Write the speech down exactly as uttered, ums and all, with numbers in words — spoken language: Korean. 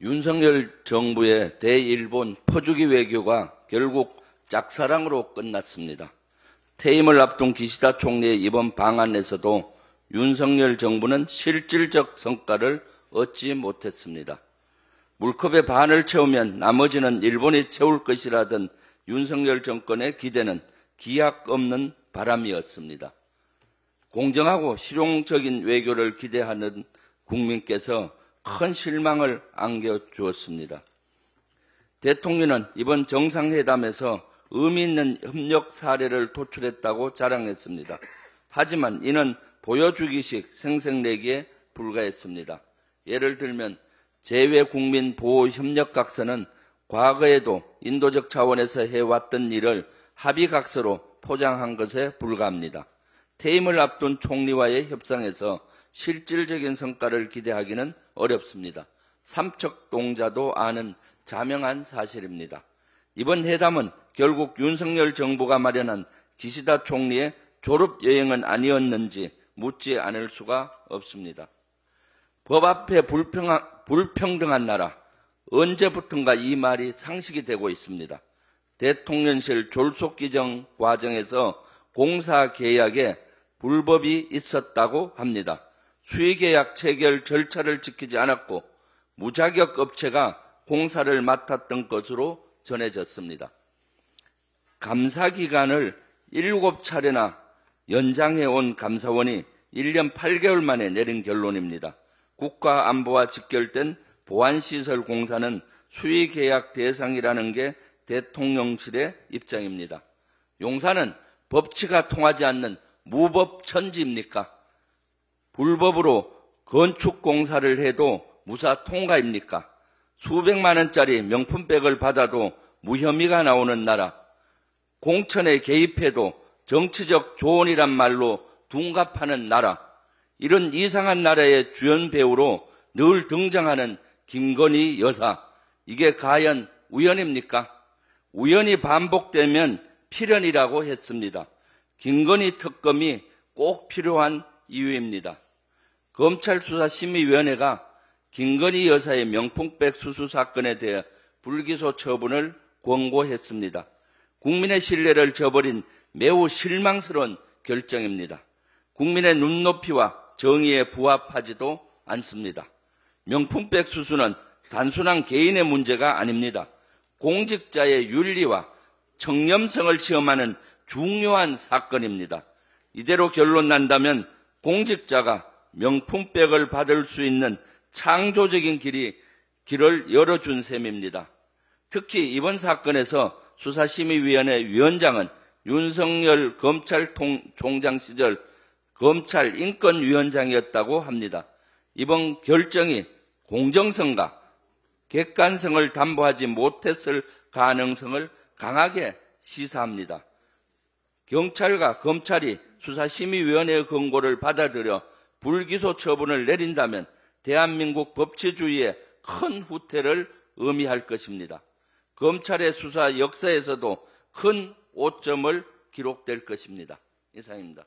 윤석열 정부의 대일본 퍼주기 외교가 결국 짝사랑으로 끝났습니다. 퇴임을 앞둔 기시다 총리의 이번 방안에서도 윤석열 정부는 실질적 성과를 얻지 못했습니다. 물컵의 반을 채우면 나머지는 일본이 채울 것이라던 윤석열 정권의 기대는 기약 없는 바람이었습니다. 공정하고 실용적인 외교를 기대하는 국민께서 큰 실망을 안겨주었습니다. 대통령은 이번 정상회담에서 의미 있는 협력 사례를 도출했다고 자랑했습니다. 하지만 이는 보여주기식 생색내기에 불과했습니다. 예를 들면 재외국민보호협력각서는 과거에도 인도적 차원에서 해왔던 일을 합의각서로 포장한 것에 불과합니다. 퇴임을 앞둔 총리와의 협상에서 실질적인 성과를 기대하기는 어렵습니다. 삼척동자도 아는 자명한 사실입니다. 이번 회담은 결국 윤석열 정부가 마련한 기시다 총리의 졸업여행은 아니었는지 묻지 않을 수가 없습니다. 법 앞에 불평한, 불평등한 나라, 언제부턴가 이 말이 상식이 되고 있습니다. 대통령실 졸속기정 과정에서 공사계약에 불법이 있었다고 합니다. 수의계약 체결 절차를 지키지 않았고 무자격 업체가 공사를 맡았던 것으로 전해졌습니다. 감사기간을 일곱 차례나 연장해온 감사원이 일 년 팔 개월 만에 내린 결론입니다. 국가안보와 직결된 보안시설 공사는 수의계약 대상이라는 게 대통령실의 입장입니다. 용산은 법치가 통하지 않는 무법천지입니까? 불법으로 건축공사를 해도 무사 통과입니까? 수백만 원짜리 명품백을 받아도 무혐의가 나오는 나라, 공천에 개입해도 정치적 조언이란 말로 둔갑하는 나라, 이런 이상한 나라의 주연 배우로 늘 등장하는 김건희 여사, 이게 과연 우연입니까? 우연이 반복되면 필연이라고 했습니다. 김건희 특검이 꼭 필요한 이유입니다. 검찰수사심의위원회가 김건희 여사의 명품백 수수 사건에 대해 불기소 처분을 권고했습니다. 국민의 신뢰를 저버린 매우 실망스러운 결정입니다. 국민의 눈높이와 정의에 부합하지도 않습니다. 명품백 수수는 단순한 개인의 문제가 아닙니다. 공직자의 윤리와 청렴성을 시험하는 중요한 사건입니다. 이대로 결론 난다면 공직자가 명품백을 받을 수 있는 창조적인 길이, 길을 열어준 셈입니다. 특히 이번 사건에서 수사심의위원회 위원장은 윤석열 검찰총장 시절 검찰인권위원장이었다고 합니다. 이번 결정이 공정성과 객관성을 담보하지 못했을 가능성을 강하게 시사합니다. 경찰과 검찰이 수사심의위원회의 권고를 받아들여 불기소 처분을 내린다면 대한민국 법치주의에 큰 후퇴를 의미할 것입니다. 검찰의 수사 역사에서도 큰 오점을 기록될 것입니다. 이상입니다.